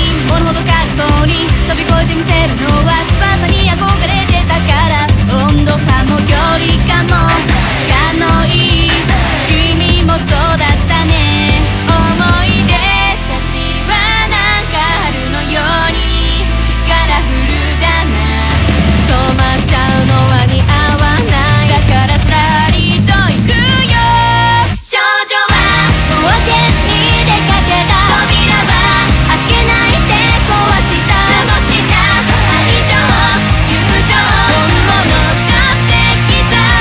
折るほどかつそうに飛び越えてみせるのは翼に憧れてたから、温度差も距離感も勘のいい君もそうだったね。思い出たちはなんか春のようにカラフルだな。染まっちゃうのは似合わない、だからスラリと行くよ。少女は冒険に出かけた、扉は開けないで壊した過ごした、愛情友情本物だって刻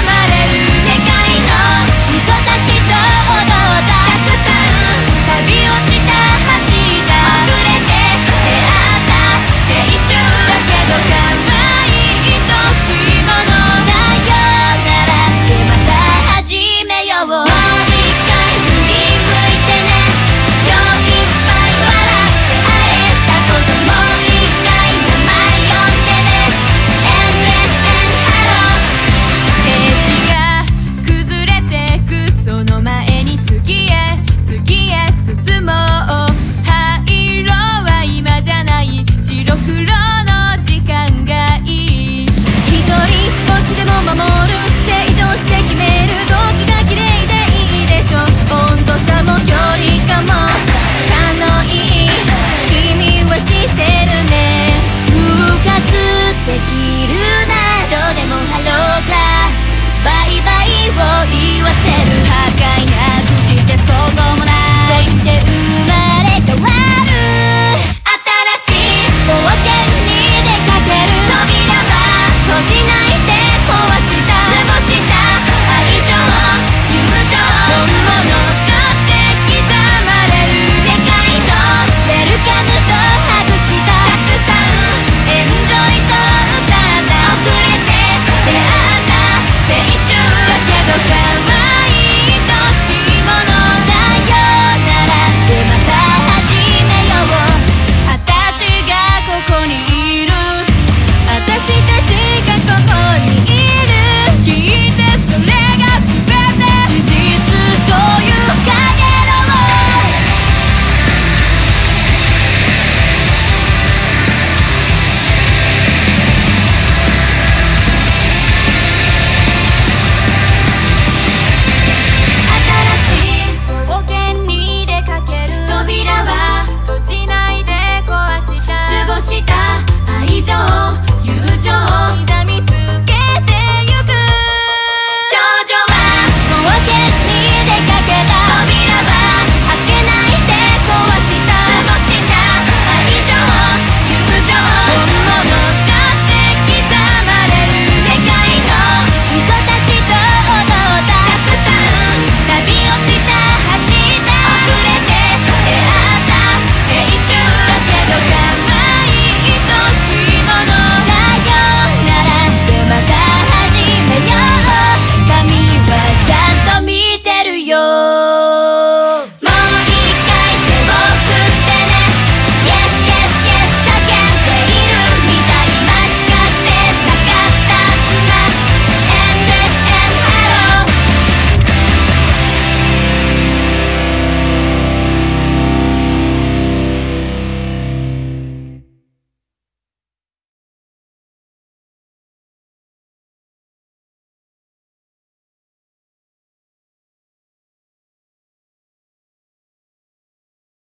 まれる。世界の人たちと踊った、たくさん旅をした、走った、溢れて出会った青春だけど可愛い愛しいもの。さよならってまた始めよう、もう一回振り向いてね。今日いっぱい笑って会えたこともう一回名前呼んでね。 Endless and Hello ページが崩れてくその前に次へ次へ進もう。灰色は今じゃない、白黒の時間がいい。一人ぼっちでも守る、成長して決める、動機が綺麗でいいでしょ。温度差も距離感も勘のいい君は知ってるね。復活できるな、どれもハローかバイバイを言わせる。